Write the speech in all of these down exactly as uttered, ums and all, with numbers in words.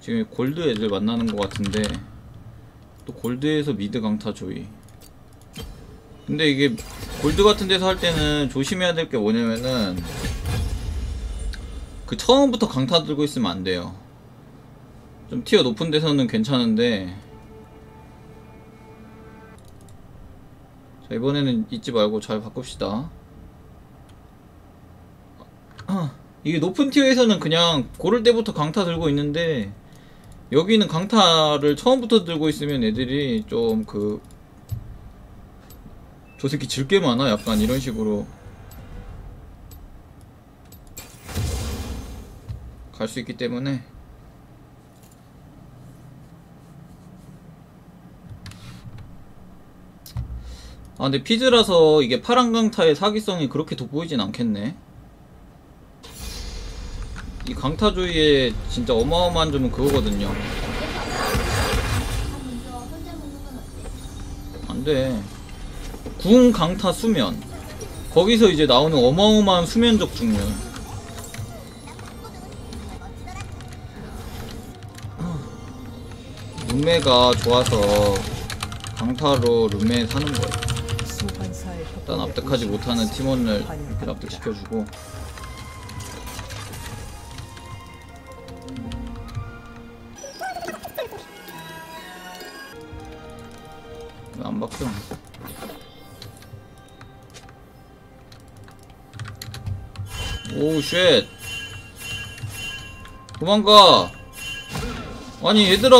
지금 골드 애들 만나는 것 같은데 또 골드에서 미드 강타 조이. 근데 이게 골드 같은 데서 할 때는 조심해야 될 게 뭐냐면은 그 처음부터 강타 들고 있으면 안 돼요. 좀 티어 높은 데서는 괜찮은데. 자, 이번에는 잊지 말고 잘 바꿉시다. 이게 높은 티어에서는 그냥 고를 때부터 강타 들고 있는데 여기는 강타를 처음부터 들고 있으면 애들이 좀 그 저 새끼 질게 많아 약간 이런 식으로 갈 수 있기 때문에. 아 근데 피즈라서 이게 파란 강타의 사기성이 그렇게 돋보이진 않겠네. 이 강타조이의 진짜 어마어마한 점은 그거거든요. 안돼. 궁 강타 수면, 거기서 이제 나오는 어마어마한 수면적 중력. 룸메가 좋아서 강타로 룸메 사는 거예요. 일단 납득하지 못하는 팀원을 이렇게 납득시켜주고. 안 바뀌어. 오우 쉣. 도망가. 아니 얘들아.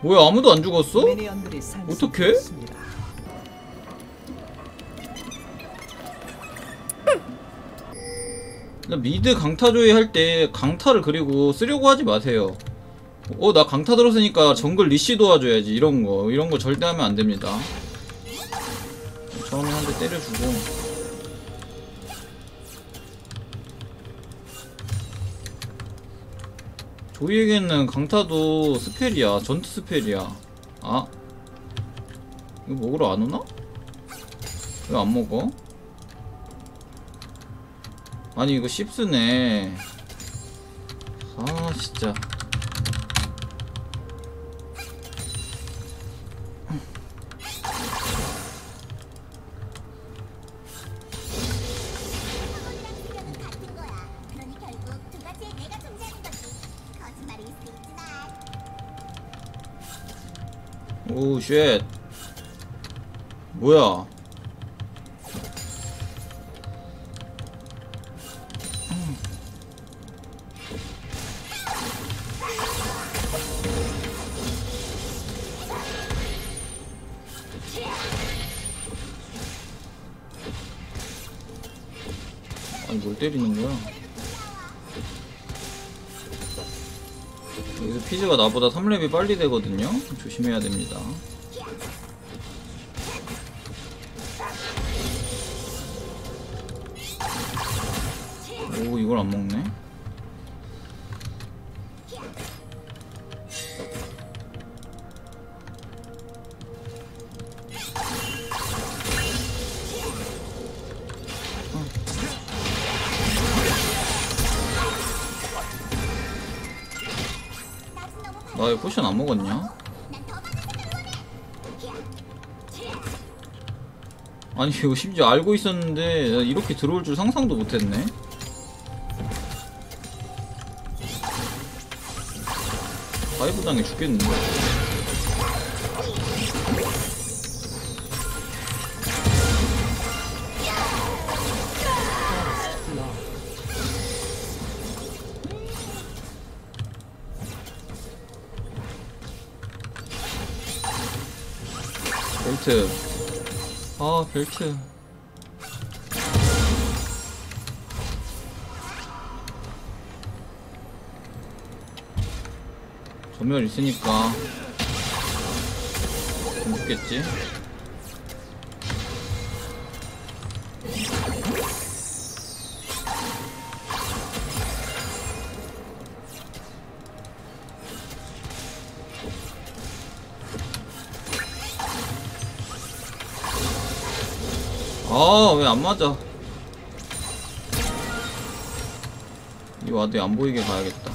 뭐야 아무도 안 죽었어? 어떡해? 미드 강타조이 할 때 강타를 그리고 쓰려고 하지 마세요. 어 나 강타 들었으니까 정글 리시 도와줘야지 이런거 이런거 절대 하면 안됩니다. 처음에 한 대 때려주고. 조이에게는 강타도 스펠이야. 전투 스펠이야. 아 이거 먹으러 안오나? 왜 안먹어? 아니 이거 씹스네. 아 진짜. 오우 쉣. 뭐야 뭘 때리는 거야? 여기서 피즈가 나보다 삼 렙이 빨리 되거든요? 조심해야 됩니다. 오, 이걸 안 먹네? 나 왜 포션 안 먹었냐? 아니 이거 심지어 알고 있었는데 나 이렇게 들어올 줄 상상도 못했네. 다이브 당해 죽겠는데. 벨트. 아 벨트. 전멸 있으니까 죽겠지. 아, 왜 안 맞아? 와도 안 보이게 가야겠다.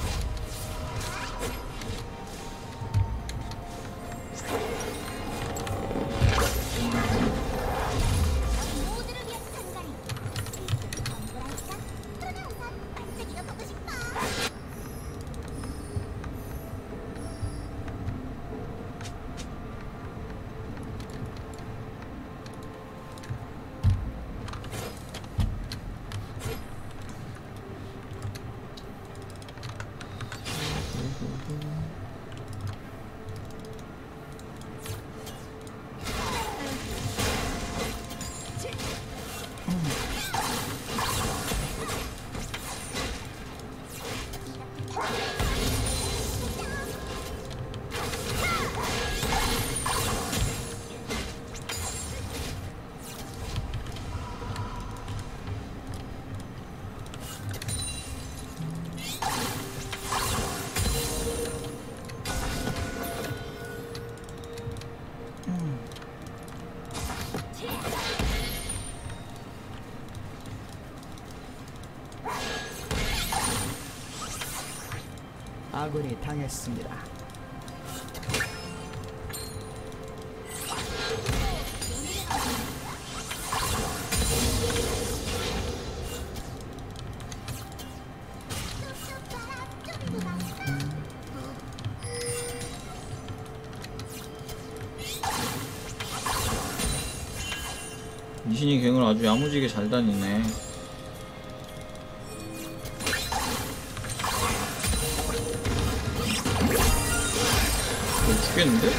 아군이 당했습니다. 미신이 갱을 아주 야무지게 잘 다니네. 죽겠는데?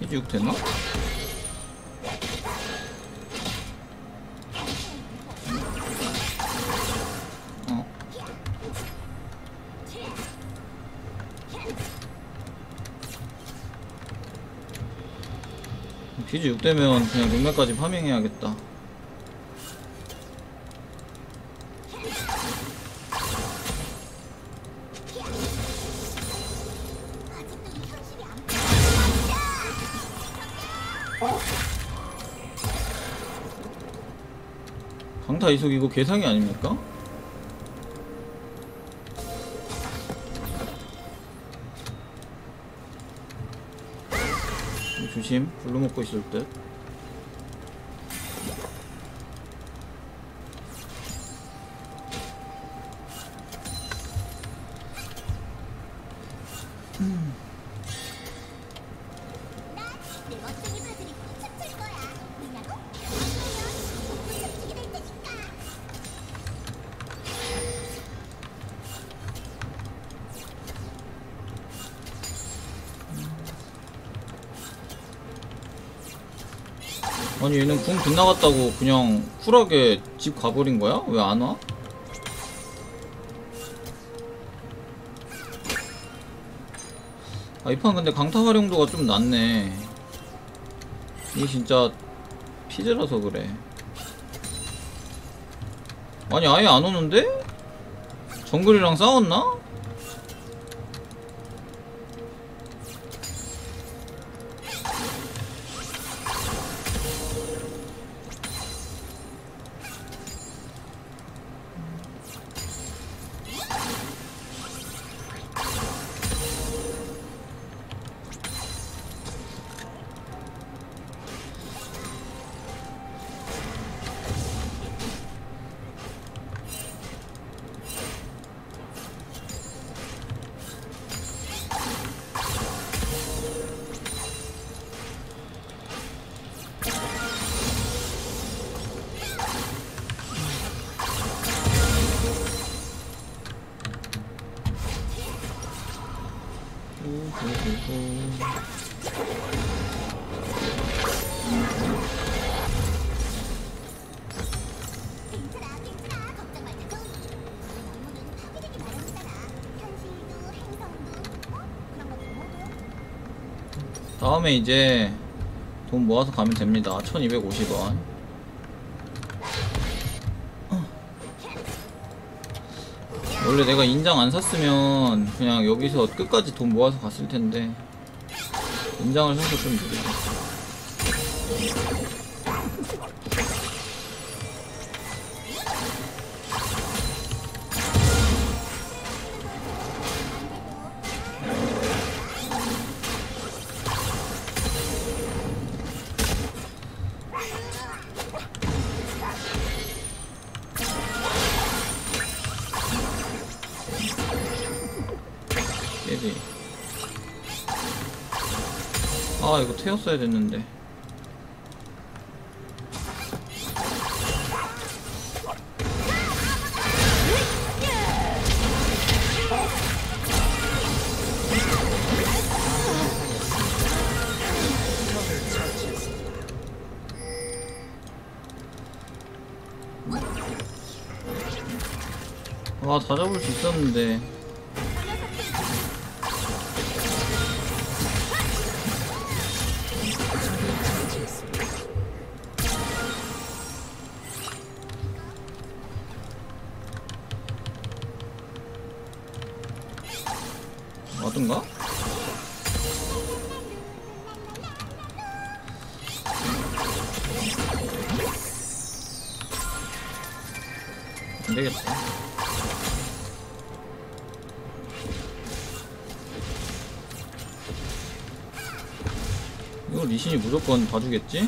피지육 됐나? 어. 피지육 되면 그냥 룸메까지 파밍해야겠다. 강타 이속 이거 개상이 아닙니까? 조심, 불러먹고 있을 듯. 아니 얘는 궁 빗나갔다고 그냥 쿨하게 집 가버린 거야? 왜 안 와? 아 이 판 근데 강타 활용도가 좀 낮네. 이게 진짜 피즈라서 그래. 아니 아예 안 오는데? 정글이랑 싸웠나? 다음에 이제 돈 모아서 가면 됩니다. 천이백오십 원. 원래 내가 인장 안 샀으면 그냥 여기서 끝까지 돈 모아서 갔을 텐데 인장을 사서 좀 드리자. 깨비. 아, 이거 태웠어야 됐는데. 와, 다 잡을 수 있었는데. 맞은가? 안 되겠다. 리신이 무조건 봐주겠지?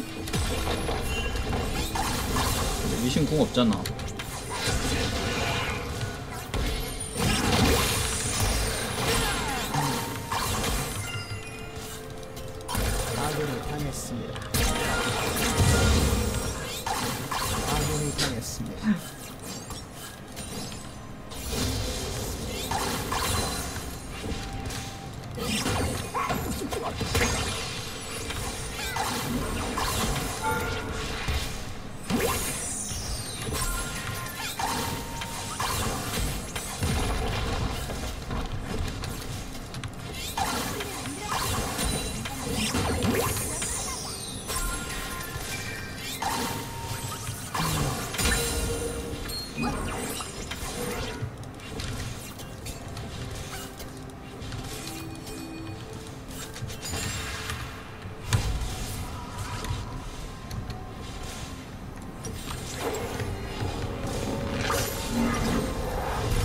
근데 리신 공 없잖아. 아군이 당했습니다. 아군이 당했습니다.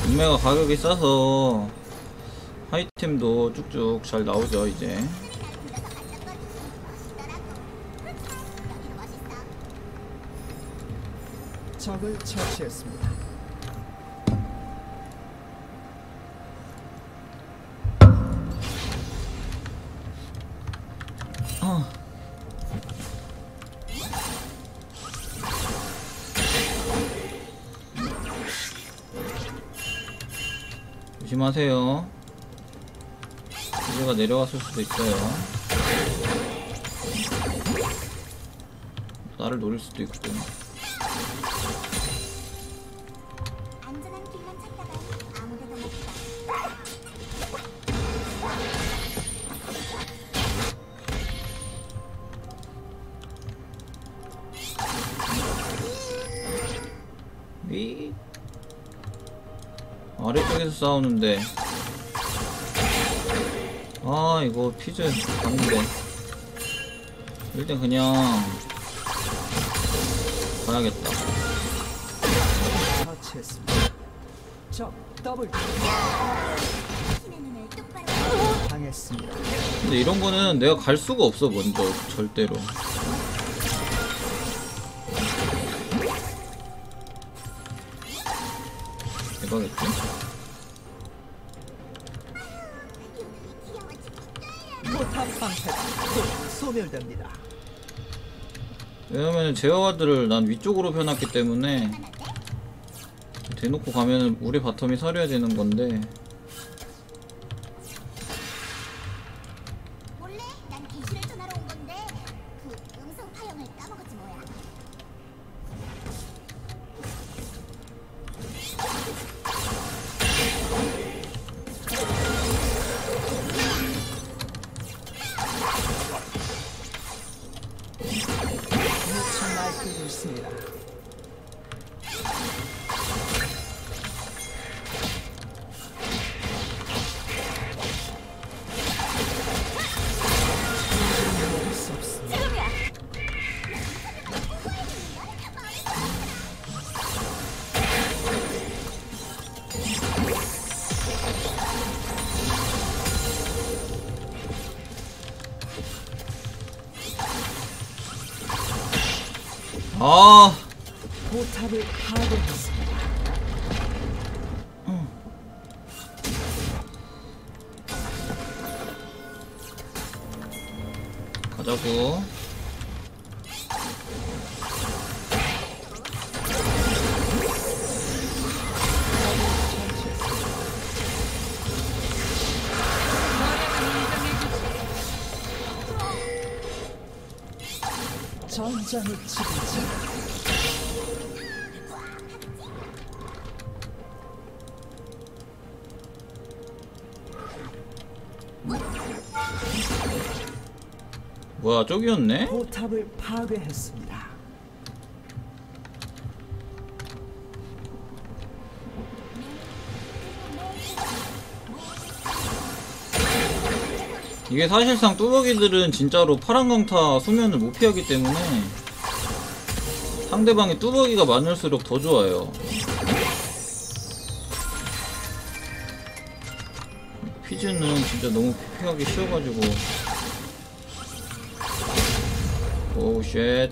구매가 가격이 싸서 하이템도 쭉쭉 잘 나오죠. 이제 적을 처치했습니다. 어. 조심하세요. 기재가 내려왔을 수도 있어요. 나를 노릴 수도 있고. 위 아래쪽에서 싸우는데. 아, 이거 피즈 가는데 일단 그냥 가야겠다. 근데 이런 거는 내가 갈 수가 없어. 먼저 절대로 대박이지. 소멸됩니다. 왜냐면 제어와드를 난 위쪽으로 펴놨기 때문에 대놓고 가면은 우리 바텀이 서려야 되는 건데. 아, 포탑을 파괴했습니다. 응. 저고 전장을 치르지. 뭐야, 저기였네? 포탑을 파괴했습니다. 이게 사실상 뚜벅이들은 진짜로 파란 강타 수면을 못 피하기 때문에 상대방이 뚜벅이가 많을수록 더 좋아요. 피즈는 진짜 너무 피하기 쉬워가지고. 오우 쉣.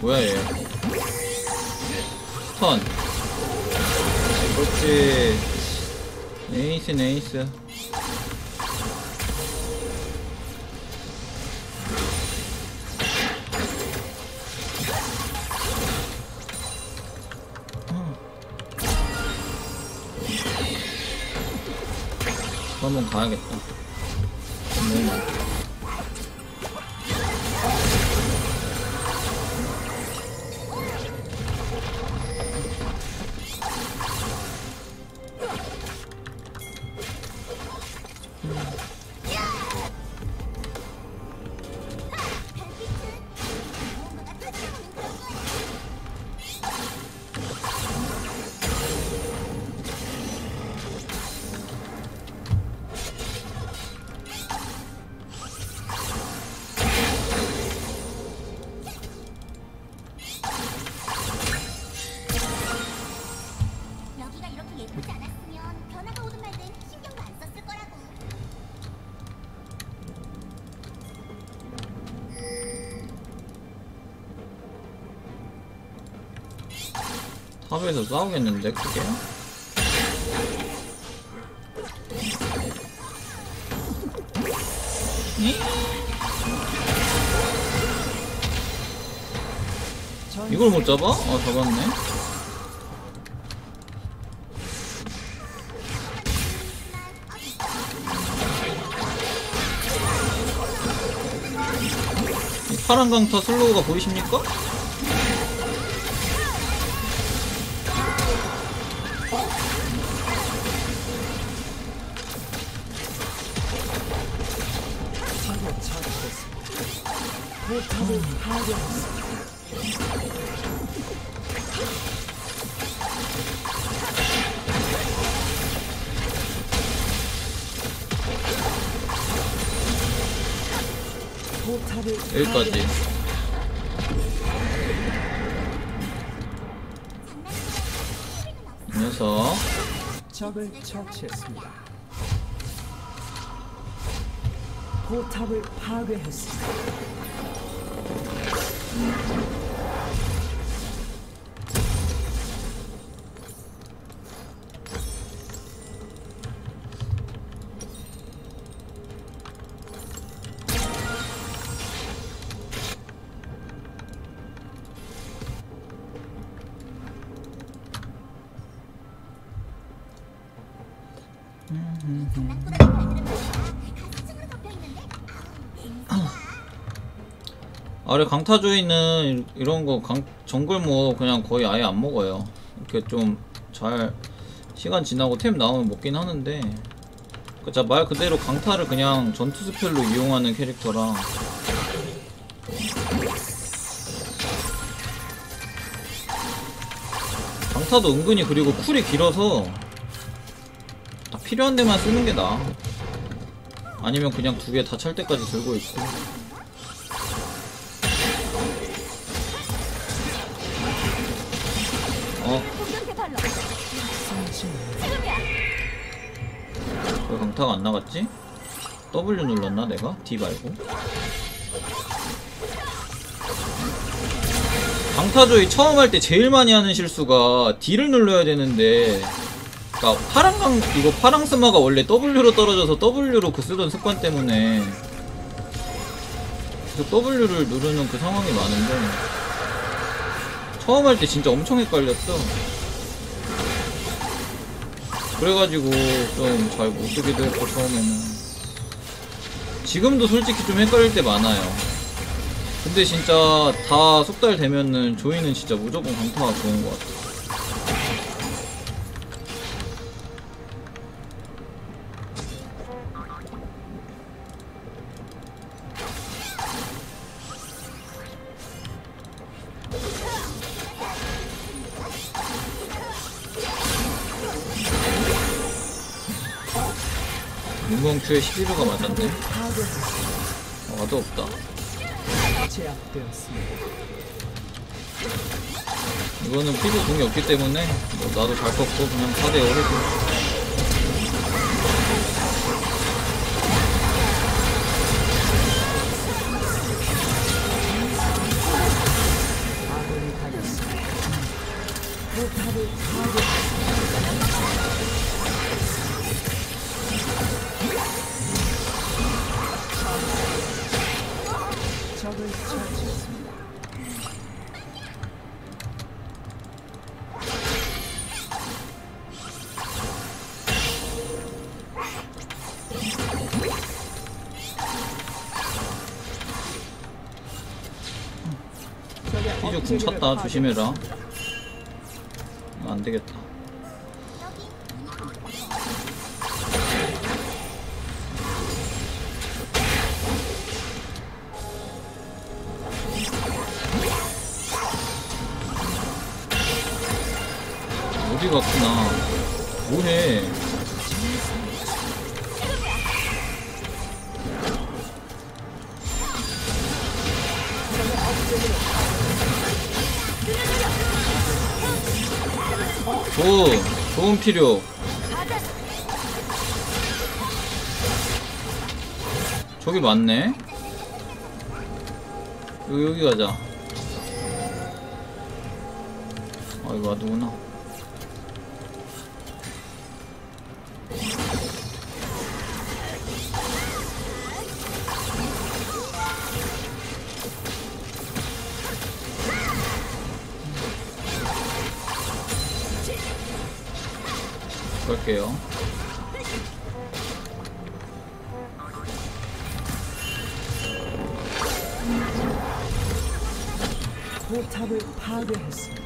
뭐야 얘. 스턴. 그렇지. 네이스 네이스. 한번 가야겠다. 탑에서 싸우겠는데 그게? 이걸 못 잡아? 아 잡았네. 이 파란 강타 슬로우가 보이십니까? 여기까지. 이 녀석 적을 처치했습니다. 포탑을 파괴했습니다. 아래 강타조이는 이런거 정글모 그냥 거의 아예 안 먹어요. 이렇게 좀 잘 시간 지나고 템 나오면 먹긴 하는데 그자 말 그대로 강타를 그냥 전투 스펠로 이용하는 캐릭터라 강타도 은근히 그리고 쿨이 길어서 딱 필요한 데만 쓰는 게 나아. 아니면 그냥 두 개 다 찰 때까지 들고 있고. 어. 왜 강타가 안 나갔지? W 눌렀나 내가? D 말고. 강타조이 처음 할 때 제일 많이 하는 실수가 D를 눌러야 되는데, 그러니까 파랑 강 이거 파랑 스마가 원래 W로 떨어져서 W로 그 쓰던 습관 때문에 계속 W를 누르는 그 상황이 많은데, 처음 할 때 진짜 엄청 헷갈렸어. 그래가지고 좀 잘 못쓰기도 했고 처음에는. 지금도 솔직히 좀 헷갈릴 때 많아요. 근데 진짜 다 속달 되면은 조이는 진짜 무조건 강타가 좋은 것 같아. 눈먼 큐에 십일호가 맞았네. 와도 없다. 제압되었습니다. 이거는 피부 공이 없기 때문에 뭐 나도 잘 꺾고 그냥 사 대 오를 좀 쳤다. 조심해라. 안 되겠다. 어디 갔구나. 뭐해? 오, 좋은 필요. 저기 맞네. 여기, 여기 가자. 아, 이거 와두구나. 갈게요. 포탑을 파괴했습니다.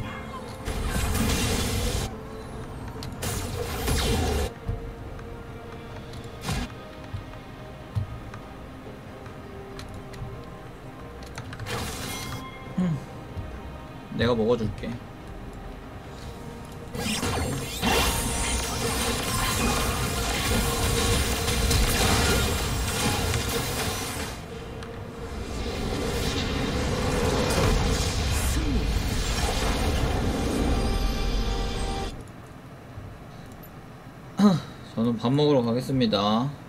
음, 내가 먹어줄게. 저는 밥 먹으러 가겠습니다.